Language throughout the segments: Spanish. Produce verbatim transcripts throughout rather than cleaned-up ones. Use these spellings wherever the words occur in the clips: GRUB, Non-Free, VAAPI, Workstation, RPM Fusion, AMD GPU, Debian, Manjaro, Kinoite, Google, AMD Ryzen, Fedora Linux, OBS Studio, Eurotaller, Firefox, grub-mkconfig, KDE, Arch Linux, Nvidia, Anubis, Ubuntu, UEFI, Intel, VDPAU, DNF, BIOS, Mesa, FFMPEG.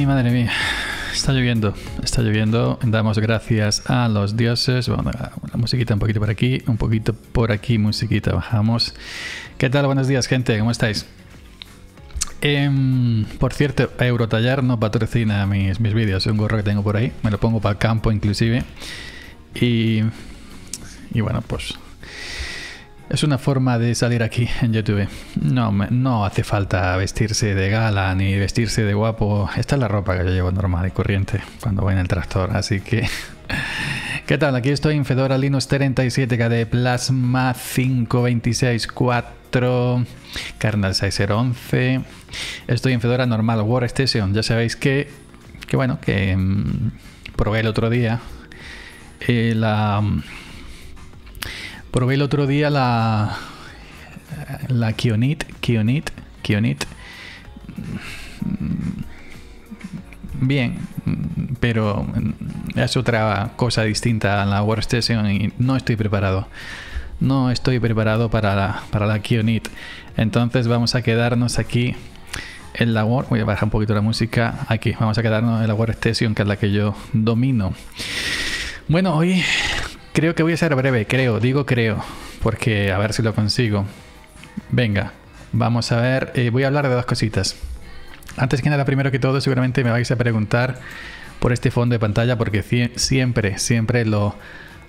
Ay, madre mía. Está lloviendo, está lloviendo. Damos gracias a los dioses. Bueno, la musiquita un poquito por aquí, un poquito por aquí, musiquita, bajamos. ¿Qué tal? Buenos días, gente. ¿Cómo estáis? Eh, por cierto, Eurotaller no patrocina mis, mis vídeos. Es un gorro que tengo por ahí. Me lo pongo para el campo, inclusive. Y, y bueno, pues... es una forma de salir aquí en YouTube. No, no hace falta vestirse de gala ni vestirse de guapo. Esta es la ropa que yo llevo normal y corriente cuando voy en el tractor. Así que... ¿qué tal? Aquí estoy en Fedora Linux treinta y siete, K D E, Plasma cinco punto veintiséis punto cuatro, kernel seis punto cero punto once. Estoy en Fedora normal, Workstation. Ya sabéis que... que bueno, que... Mmm, probé el otro día eh, la... Probé el otro día la la Kinoite, Kinoite, Kinoite. Bien, pero es otra cosa distinta a la Workstation y no estoy preparado. No estoy preparado para la, para la Kinoite. Entonces vamos a quedarnos aquí en la Workstation. Voy a bajar un poquito la música. Aquí, vamos a quedarnos en la Workstation, que es la que yo domino. Bueno, hoy... creo que voy a ser breve, creo, digo creo, porque a ver si lo consigo. Venga, vamos a ver, eh, voy a hablar de dos cositas. Antes que nada, primero que todo, seguramente me vais a preguntar por este fondo de pantalla, porque siempre, siempre lo,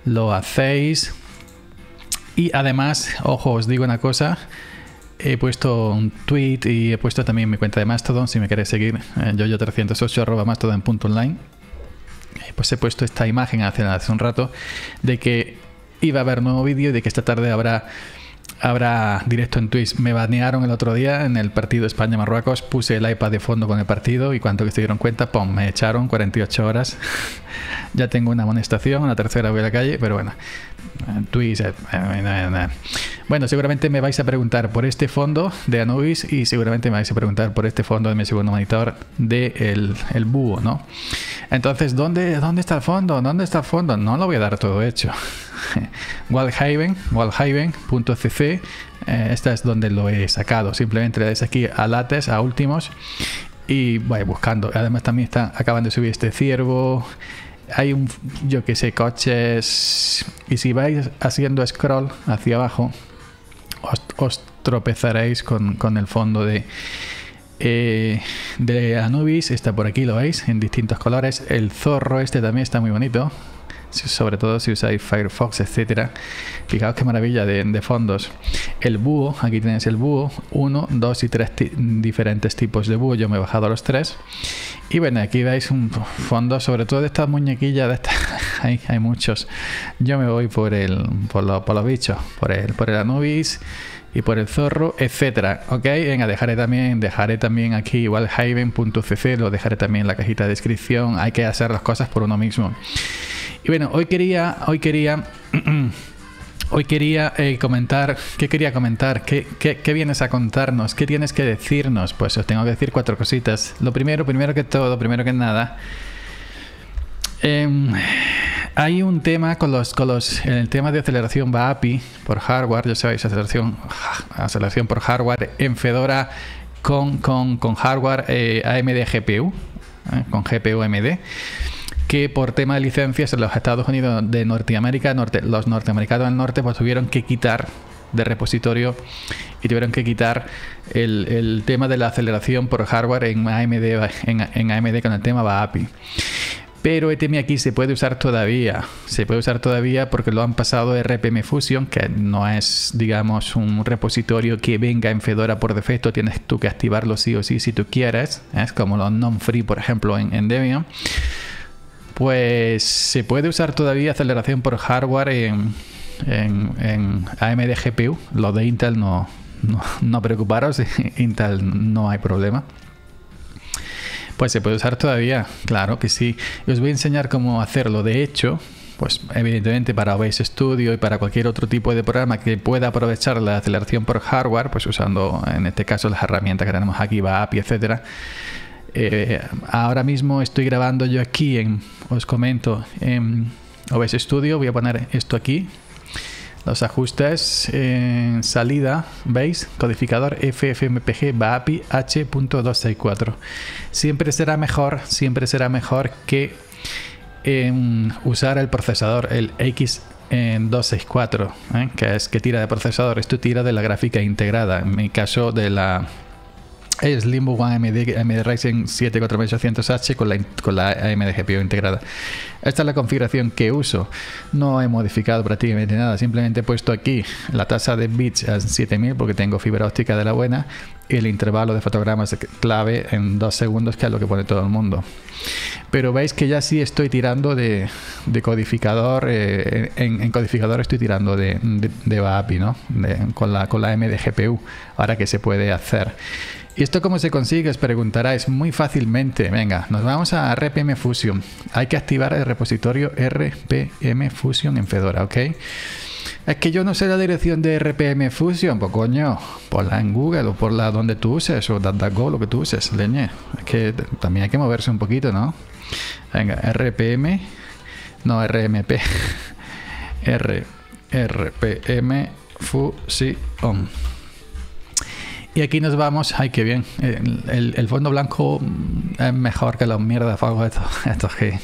lo hacéis. Y además, ojo, os digo una cosa, he puesto un tweet y he puesto también mi cuenta de Mastodon, si me queréis seguir, eh, yoyo trescientos ocho arroba mastodon punto online. Pues he puesto esta imagen hace, hace un rato de que iba a haber nuevo vídeo y de que esta tarde habrá, habrá directo en Twitch. Me banearon el otro día en el partido España-Marruecos, puse el iPad de fondo con el partido y cuando que se dieron cuenta, ¡pum!, me echaron cuarenta y ocho horas. Ya tengo una amonestación, una tercera voy a la calle, pero bueno, Twitch... Eh, eh, eh. Bueno, seguramente me vais a preguntar por este fondo de Anubis y seguramente me vais a preguntar por este fondo de mi segundo monitor de el, el búho, ¿no? Entonces, ¿dónde, ¿dónde está el fondo? ¿Dónde está el fondo? No lo voy a dar todo hecho. Wallhaven, wallhaven punto c c, eh, esta es donde lo he sacado. Simplemente le dais aquí a lates, a últimos, y vais buscando. Además también están, acaban de subir este ciervo... hay un, yo que sé, coches, y si vais haciendo scroll hacia abajo os, os tropezaréis con, con el fondo de eh, de Anubis. Está por aquí, lo veis, en distintos colores. El zorro este también está muy bonito, sobre todo si usáis Firefox, etcétera. Fijaos qué maravilla de, de fondos. El búho, aquí tenéis el búho, uno, dos y tres diferentes tipos de búho. Yo me he bajado a los tres. Y bueno, aquí veis un fondo, sobre todo de estas muñequillas, de estas, hay, hay muchos. Yo me voy por el por, lo, por los bichos, por el, por el Anubis y por el zorro, etcétera. Ok, venga, dejaré también, dejaré también aquí igual wallhaven punto c c, lo dejaré también en la cajita de descripción. Hay que hacer las cosas por uno mismo. Y bueno, hoy quería, hoy quería, hoy quería eh, comentar, ¿qué quería comentar? ¿Qué, qué, ¿Qué vienes a contarnos? ¿Qué tienes que decirnos? Pues os tengo que decir cuatro cositas. Lo primero, primero que todo, primero que nada, eh, hay un tema con los, con los, el tema de aceleración V A A P I por hardware. Ya sabéis, aceleración, aceleración por hardware en Fedora con, con, con hardware eh, A M D G P U, eh, con G P U A M D. Que por tema de licencias en los Estados Unidos de Norteamérica, norte, los norteamericanos del norte pues tuvieron que quitar de repositorio y tuvieron que quitar el, el tema de la aceleración por hardware en A M D, en, en A M D con el tema V A A P I. Pero este tema aquí se puede usar todavía, se puede usar todavía porque lo han pasado de R P M Fusion, que no es, digamos, un repositorio que venga en Fedora por defecto, tienes tú que activarlo sí o sí si tú quieres, es como los Non-Free, por ejemplo, en, en Debian. Pues se puede usar todavía aceleración por hardware en, en, en A M D G P U. Los de Intel no, no, no preocuparos, Intel no hay problema. Pues se puede usar todavía, claro que sí. Os voy a enseñar cómo hacerlo. De hecho, pues evidentemente para O B S Studio y para cualquier otro tipo de programa que pueda aprovechar la aceleración por hardware, pues usando en este caso las herramientas que tenemos aquí, V A A P I, etcétera. Eh, ahora mismo estoy grabando yo aquí en, os comento, en O B S Studio. Voy a poner esto aquí, los ajustes en salida, veis, codificador F F M P E G V A A P I H punto doscientos sesenta y cuatro. Siempre será mejor, siempre será mejor que eh, usar el procesador, el X doscientos sesenta y cuatro, ¿eh? que es que tira de procesador. Esto tira de la gráfica integrada, en mi caso de la Slimbook One A M D Ryzen siete cuatro mil ochocientos H con la, con la A M D G P U integrada. Esta es la configuración que uso. No he modificado prácticamente nada, simplemente he puesto aquí la tasa de bits a siete mil porque tengo fibra óptica de la buena y el intervalo de fotogramas clave en dos segundos, que es lo que pone todo el mundo. Pero veis que ya sí estoy tirando de, de codificador, eh, en, en codificador estoy tirando de, de, de V A A P I, ¿no? De, con, la, con la A M D G P U, ahora que se puede hacer. ¿Y esto cómo se consigue?, os preguntaráis. Muy fácilmente. Venga, nos vamos a R P M Fusion. Hay que activar el repositorio R P M Fusion en Fedora, ¿ok? Es que yo no sé la dirección de R P M Fusion. Pues coño, ponla en Google o por la donde tú uses, o DuckDuckGo, lo que tú uses, leñe. Es que también hay que moverse un poquito, ¿no? Venga, R P M. No, R M P. R, RPM Fusion. Y aquí nos vamos. Ay, qué bien. El, el, el fondo blanco es mejor que los mierdafagos estos, estos que,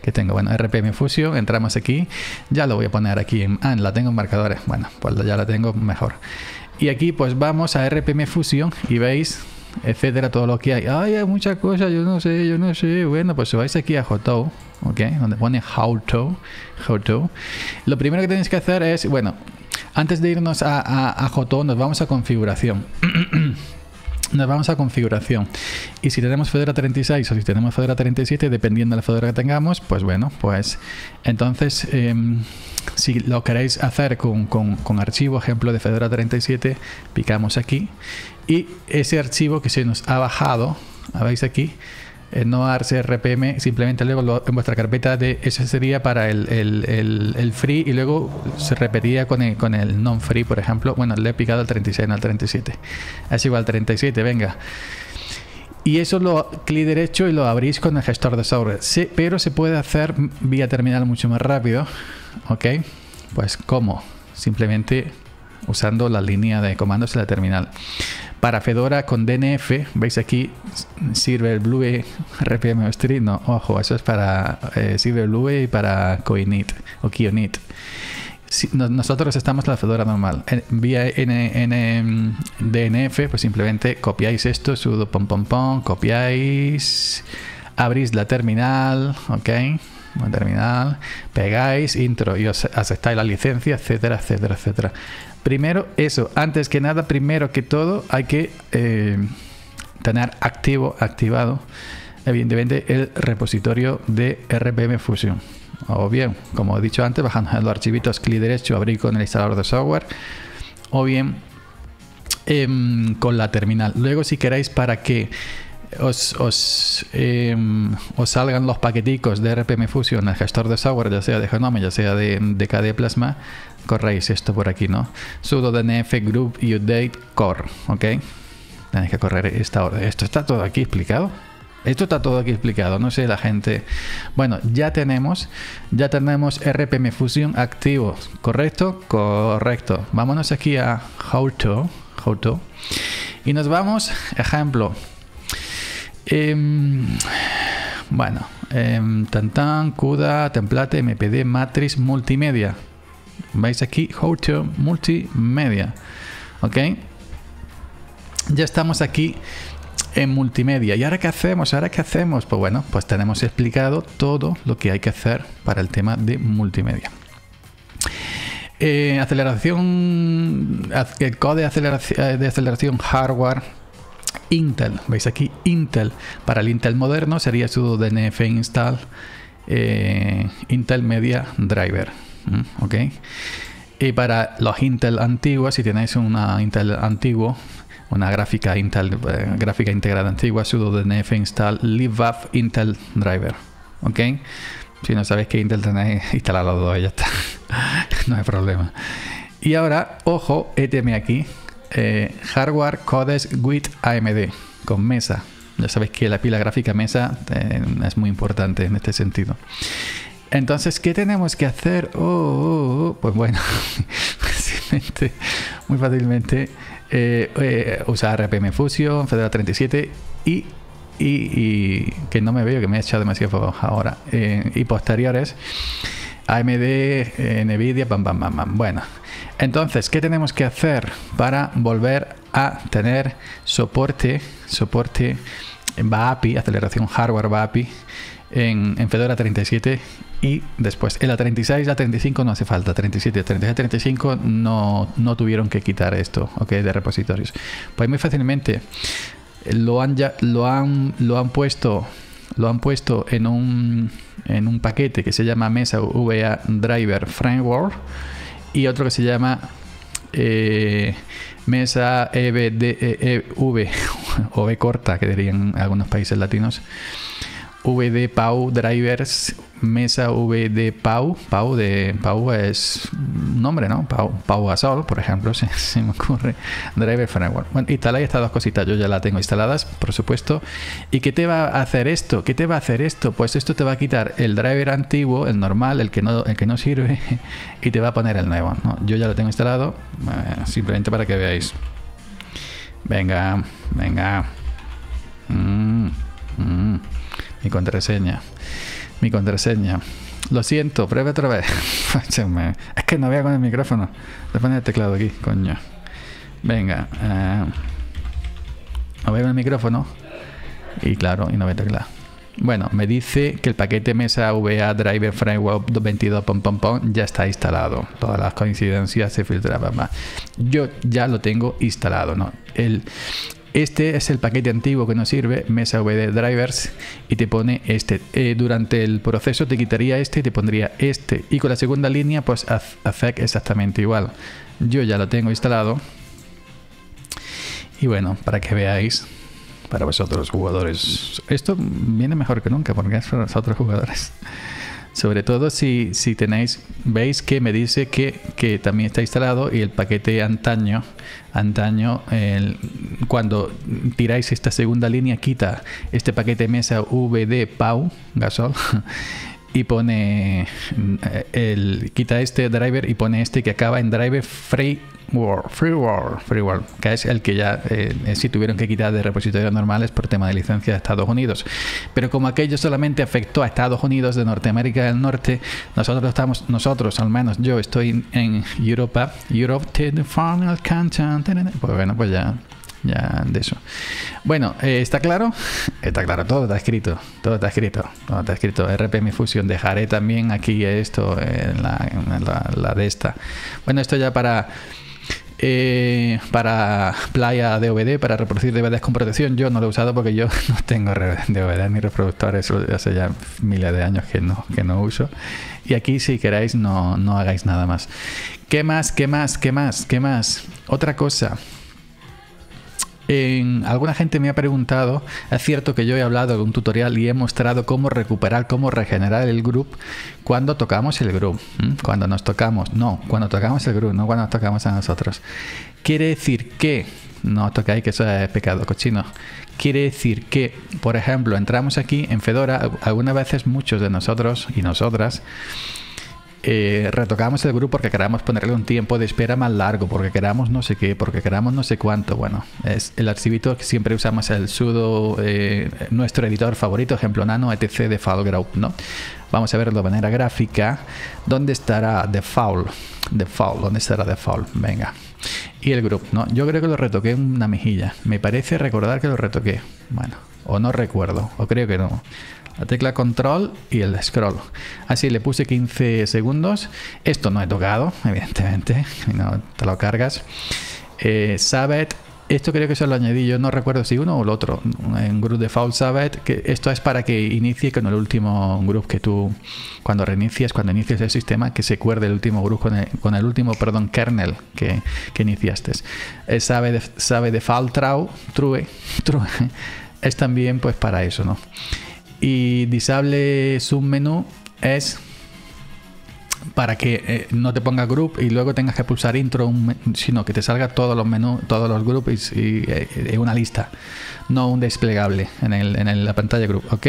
que tengo. Bueno, R P M Fusion, entramos aquí. Ya lo voy a poner aquí. En, ah, la tengo en marcadores. Bueno, pues ya la tengo mejor. Y aquí pues vamos a R P M Fusion y veis, etcétera, todo lo que hay. Ay, hay muchas cosas, yo no sé, yo no sé. Bueno, pues si vais aquí a Hotou, ¿ok? Donde pone Hotou, Hotou. Lo primero que tenéis que hacer es, bueno... Antes de irnos a, a, a Hotou, nos vamos a configuración. Nos vamos a configuración. Y si tenemos Fedora treinta y seis o si tenemos Fedora treinta y siete, dependiendo de la Fedora que tengamos, pues bueno, pues entonces eh, si lo queréis hacer con, con, con archivo, ejemplo de Fedora treinta y siete, picamos aquí. Y ese archivo que se nos ha bajado, ¿veis aquí? No arse R P M, simplemente luego lo, en vuestra carpeta de ese sería para el, el, el, el free y luego se repetía con el, con el non-free, por ejemplo. Bueno, le he picado al treinta y seis, no al treinta y siete. Es igual treinta y siete, venga. Y eso lo clic derecho y lo abrís con el gestor de software. Sí, pero se puede hacer vía terminal mucho más rápido. Ok, pues ¿cómo? Simplemente usando la línea de comandos en la terminal. Para Fedora con D N F, veis aquí, sirve el Blue R P M Street, no, ojo, eso es para eh, sirve el Blue y para Coinit o Kinoite. Si, no, nosotros estamos en la Fedora normal. En, vía N, N, D N F, pues simplemente copiáis esto, sudo pom pom pom, copiáis, abrís la terminal, ok, terminal, pegáis, intro y os aceptáis la licencia, etcétera, etcétera, etcétera. Primero eso, antes que nada, primero que todo hay que eh, tener activo, activado, evidentemente, el repositorio de R P M Fusion. O bien, como he dicho antes, bajando los archivitos, clic derecho, abrir con el instalador de software. O bien, eh, con la terminal. Luego, si queréis, para que os, os, eh, os salgan los paqueticos de R P M Fusion al gestor de software, ya sea de Genome, ya sea de, de K D E Plasma, corréis esto por aquí, ¿no? Sudo D N F Group y Update Core, ¿ok? Tenéis que correr esta orden. Esto está todo aquí explicado. Esto está todo aquí explicado. No sé, la gente... Bueno, ya tenemos, ya tenemos R P M Fusion activo. ¿Correcto? Correcto. Vámonos aquí a Hotou, Hotou. Y nos vamos, ejemplo... Eh, bueno, eh, Tantan, CUDA, Template, M P D, Matrix, Multimedia. Veis aquí, Hotou Multimedia. Ok, ya estamos aquí en Multimedia. ¿Y ahora qué hacemos? ¿Ahora qué hacemos? Pues bueno, pues tenemos explicado todo lo que hay que hacer para el tema de Multimedia. Eh, aceleración, el code de aceleración, de aceleración hardware Intel. Veis aquí, Intel. Para el Intel moderno sería sudo D N F install eh, Intel Media Driver. Ok, y para los Intel antiguos, si tenéis una Intel antiguo, una gráfica Intel eh, gráfica integrada antigua, sudo D N F install libvav Intel Driver. Ok, si no sabéis que Intel tenéis, instalar los dos y ya está. No hay problema. Y ahora, ojo, éteme aquí, eh, hardware codes with A M D con Mesa. Ya sabéis que la pila gráfica Mesa eh, es muy importante en este sentido. Entonces, ¿qué tenemos que hacer? Oh, oh, oh. Pues bueno, fácilmente, muy fácilmente eh, eh, usar R P M Fusion, Fedora treinta y siete y, y, y que no me veo, que me he echado demasiado ahora, eh, y posteriores A M D, eh, Nvidia, bam, bam, bam, bam. Bueno, entonces, ¿qué tenemos que hacer para volver a tener soporte, soporte en V A A P I, aceleración hardware V A A P I en, en Fedora treinta y siete y después en la treinta y seis, la treinta y cinco no hace falta, treinta y siete, treinta y seis, treinta y cinco no, no tuvieron que quitar esto, ok, de repositorios? Pues muy fácilmente lo han ya, lo han lo han puesto lo han puesto en un en un paquete que se llama Mesa V A Driver Framework y otro que se llama eh, Mesa E V D E V o V corta, que dirían algunos países latinos, V D P A U Drivers, Mesa V D P A U, P A U de P A U es un nombre, ¿no? P A U, P A U a Sol, por ejemplo, se, se me ocurre, Driver Framework. Bueno, instaláis estas dos cositas, yo ya las tengo instaladas, por supuesto. ¿Y qué te va a hacer esto? ¿Qué te va a hacer esto? Pues esto te va a quitar el driver antiguo, el normal, el que no, el que no sirve, y te va a poner el nuevo, ¿no? Yo ya lo tengo instalado, simplemente para que veáis. Venga, venga. Mm, mm. Mi contraseña, mi contraseña. Lo siento, pruebe otra vez. Es que no veo con el micrófono. Le pone el teclado aquí, coño. Venga. Eh. No veo el micrófono. Y claro, y no veo el teclado. Bueno, me dice que el paquete Mesa V A Driver Framework veintidós pom, pom, pom, ya está instalado. Todas las coincidencias se filtraban más. Yo ya lo tengo instalado, ¿no? El... Este es el paquete antiguo que nos sirve, Mesa V D Drivers, y te pone este. Eh, durante el proceso te quitaría este y te pondría este. Y con la segunda línea, pues hace exactamente igual. Yo ya lo tengo instalado. Y bueno, para que veáis, para vosotros jugadores, esto viene mejor que nunca, porque es para vosotros jugadores. Sobre todo si, si tenéis, veis que me dice que, que también está instalado y el paquete antaño, antaño el, cuando tiráis esta segunda línea quita este paquete Mesa V D P A U, gasol, y pone el, quita este driver y pone este que acaba en driver free World, free world, free world, que es el que ya eh, sí tuvieron que quitar de repositorios normales por tema de licencia de Estados Unidos. Pero como aquello solamente afectó a Estados Unidos de Norteamérica del Norte, nosotros estamos, nosotros al menos yo estoy en Europa, Europe to the final content. Pues bueno, pues ya, ya de eso. Bueno, eh, ¿está claro? Está claro, todo está escrito, todo está escrito, todo está escrito. R P M Fusion, dejaré también aquí esto, en la, en la, la de esta. Bueno, esto ya para... Eh, para playa D V D, para reproducir D V Ds con protección, yo no lo he usado porque yo no tengo D V Ds ni reproductores, hace ya miles de años que no, que no uso. Y aquí, si queráis, no, no hagáis nada más. ¿Qué más? ¿Qué más? ¿Qué más? ¿Qué más? Otra cosa. En, alguna gente me ha preguntado, es cierto que yo he hablado de un tutorial y he mostrado cómo recuperar, cómo regenerar el grub cuando tocamos el grub, ¿Mm? cuando nos tocamos, no, cuando tocamos el grub, no cuando nos tocamos a nosotros. Quiere decir que, no tocáis que eso es pecado cochino, quiere decir que, por ejemplo, entramos aquí en Fedora, algunas veces muchos de nosotros y nosotras, Eh, retocamos el grupo porque queramos ponerle un tiempo de espera más largo, porque queramos no sé qué, porque queramos no sé cuánto. Bueno, es el archivito que siempre usamos, el sudo, eh, nuestro editor favorito, ejemplo nano, etc, de FileGrub, ¿no? Vamos a verlo de manera gráfica. ¿Dónde estará default? Default, ¿dónde estará default? Venga. Y el grupo, ¿no? Yo creo que lo retoqué en una mejilla. Me parece recordar que lo retoqué. Bueno, o no recuerdo, o creo que no. La tecla control y el scroll. Así le puse quince segundos. Esto no he tocado, evidentemente. No te lo cargas. Eh, Sabbath. Esto creo que se lo añadí. Yo no recuerdo si uno o el otro. En Group Default Sabbath. Que esto es para que inicie con el último grupo que tú... Cuando reinicias, cuando inicias el sistema, que se acuerde el último grupo con el, con el último, perdón, kernel que, que iniciaste. Eh, Sabbath, Sabbath Default True. True. True. Es también pues para eso, ¿no? Y disable submenú es para que eh, no te ponga group y luego tengas que pulsar intro, un, sino que te salga todos los menús, todos los groups y, y eh, una lista, no un desplegable en, el, en el, la pantalla group, ¿ok?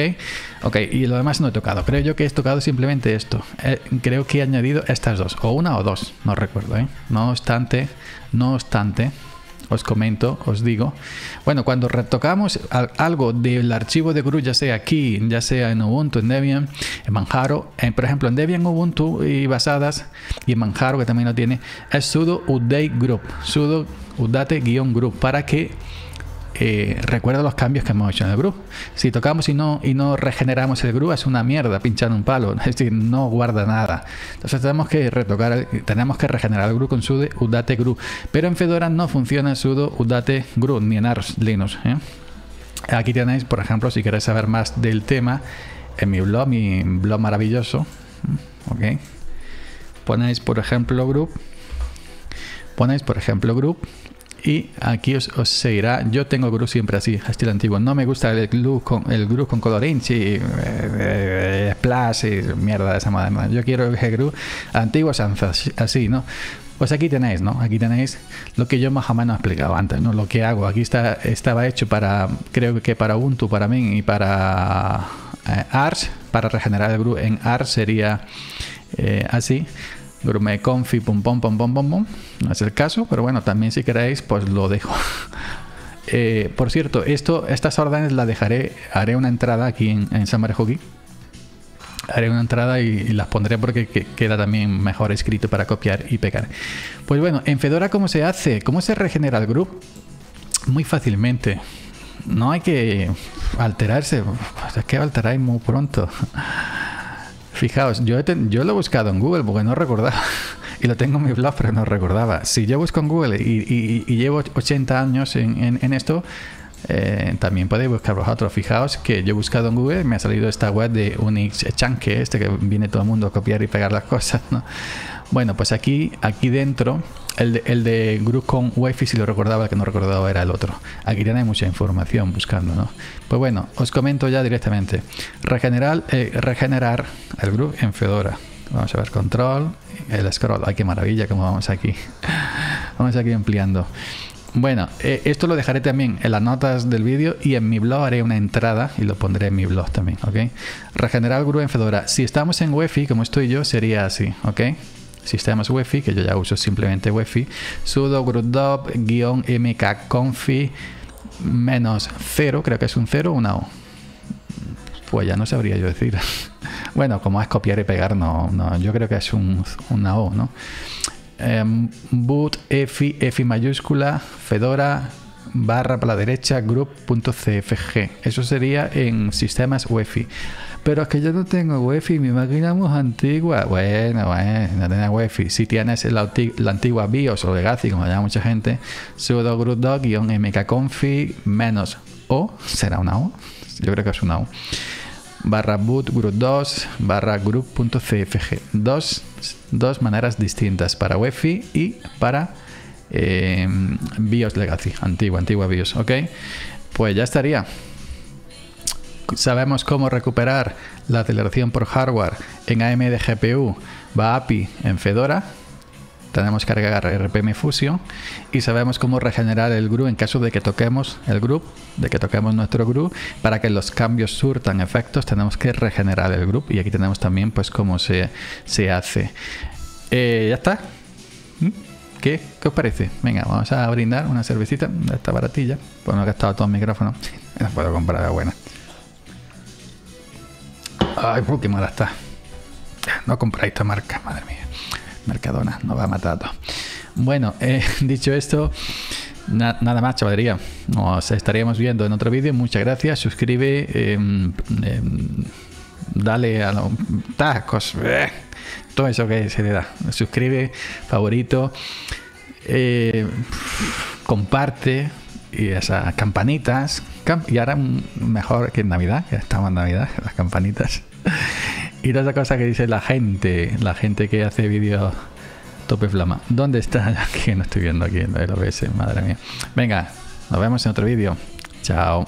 Ok, y lo demás no he tocado. Creo yo que he tocado simplemente esto. Eh, creo que he añadido estas dos, o una o dos, no recuerdo, ¿eh? No obstante, no obstante, os comento, os digo, bueno, cuando retocamos algo del archivo de GRUB, ya sea aquí, ya sea en Ubuntu, en Debian, en Manjaro, en, por ejemplo en Debian, Ubuntu y basadas, y en Manjaro, que también lo tiene, es sudo update group, sudo update guión group, para que eh, recuerde los cambios que hemos hecho en el GRUB. Si tocamos y no, y no regeneramos el GRUB, es una mierda, pinchar un palo, es decir, no guarda nada. Entonces tenemos que retocar, tenemos que regenerar el GRUB con sudo update grub, pero en Fedora no funciona sudo update grub, ni en Arch Linux, ¿eh? Aquí tenéis, por ejemplo, si queréis saber más del tema, en mi blog, mi blog maravilloso, ok, ponéis por ejemplo GRUB, ponéis por ejemplo GRUB, y aquí os, os seguirá. Yo tengo GRUB siempre así, estilo antiguo. No me gusta el GRUB con, el GRUB con colorinch y eh, eh, splash y mierda de esa manera. Yo quiero el GRUB antiguo Sansa, así, ¿no? Pues aquí tenéis, ¿no? Aquí tenéis lo que yo más o menos he explicado antes, ¿no? Lo que hago. Aquí está, estaba hecho para, creo que para Ubuntu, para mí y para eh, Arch. Para regenerar el GRUB en Arch sería eh, así. Grume confi, pum, pum, pum, pum, pum, pum. No es el caso, pero bueno, también si queréis, pues lo dejo. eh, por cierto, esto, estas órdenes las dejaré, haré una entrada aquí en, en Salmorejo Geek. Haré una entrada y, y las pondré porque que, queda también mejor escrito para copiar y pegar. Pues bueno, en Fedora, ¿cómo se hace? ¿Cómo se regenera el GRUB? Muy fácilmente. No hay que alterarse. Es que alteráis muy pronto. Fijaos, yo, he ten, yo lo he buscado en Google porque no recordaba, y lo tengo en mi blog, pero no recordaba. Si yo busco en Google y, y, y llevo ochenta años en, en, en esto, eh, también podéis buscar vosotros. Fijaos que yo he buscado en Google y me ha salido esta web de Unix Chanke, este que viene todo el mundo a copiar y pegar las cosas, ¿no? Bueno, pues aquí, aquí dentro, el de, el de GRUB con U E F I, si lo recordaba, el que no recordaba era el otro. Aquí tenéis mucha información buscando, ¿no? Pues bueno, os comento ya directamente. Regenerar, eh, regenerar el GRUB en Fedora. Vamos a ver, control, el scroll. ¡Ay, qué maravilla! Como vamos aquí. Vamos aquí ampliando. Bueno, eh, esto lo dejaré también en las notas del vídeo y en mi blog haré una entrada y lo pondré en mi blog también, ¿ok? Regenerar el GRUB en Fedora. Si estamos en U E F I, como estoy yo, sería así, ¿ok? Sistemas U E F I, que yo ya uso simplemente U E F I, sudo grub-mkconfi menos cero, creo que es un cero o una O. Pues ya no sabría yo decir. Bueno, como es copiar y pegar, no, no yo creo que es un, una O, ¿no? Um, boot efi, efi mayúscula, fedora, barra para la derecha, group.cfg. Eso sería en sistemas U E F I. Pero es que yo no tengo U E F I, mi máquina es muy antigua. Bueno, bueno, no tienes U E F I. Si tienes la, la antigua BIOS o Legacy, como llama mucha gente, sudo grub-mkconfi menos O, será una O, yo creo que es una O, barra boot grub dos barra group.cfg. Dos, dos maneras distintas para U E F I y para eh, BIOS Legacy, antigua, antigua BIOS, ¿ok? Pues ya estaría. Sabemos cómo recuperar la aceleración por hardware en A M D G P U, V A A P I en Fedora. Tenemos que cargar R P M Fusion y sabemos cómo regenerar el GRUB en caso de que toquemos el GRUB, de que toquemos nuestro GRUB, para que los cambios surtan efectos. Tenemos que regenerar el GRUB y aquí tenemos también pues cómo se, se hace. Eh, ya está. ¿Qué? ¿Qué os parece? Venga, vamos a brindar una cervecita, esta baratilla. Pues no he gastado todo el micrófono. No puedo comprar la buena. Ay, por qué mala está. No compráis esta marca, madre mía. Mercadona, nos va a matar a todos. Bueno, eh, dicho esto, na nada más, chavalería. Nos estaríamos viendo en otro vídeo. Muchas gracias. Suscribe, eh, eh, dale a los tacos, eh, todo eso que se le da. Suscribe, favorito, eh, comparte. Y esas campanitas, camp y ahora mejor que en Navidad, ya estamos en Navidad, las campanitas. Y toda esa cosa que dice la gente, la gente que hace vídeos tope flama. ¿Dónde está? Que no estoy viendo aquí en el O B S, madre mía. Venga, nos vemos en otro vídeo. Chao.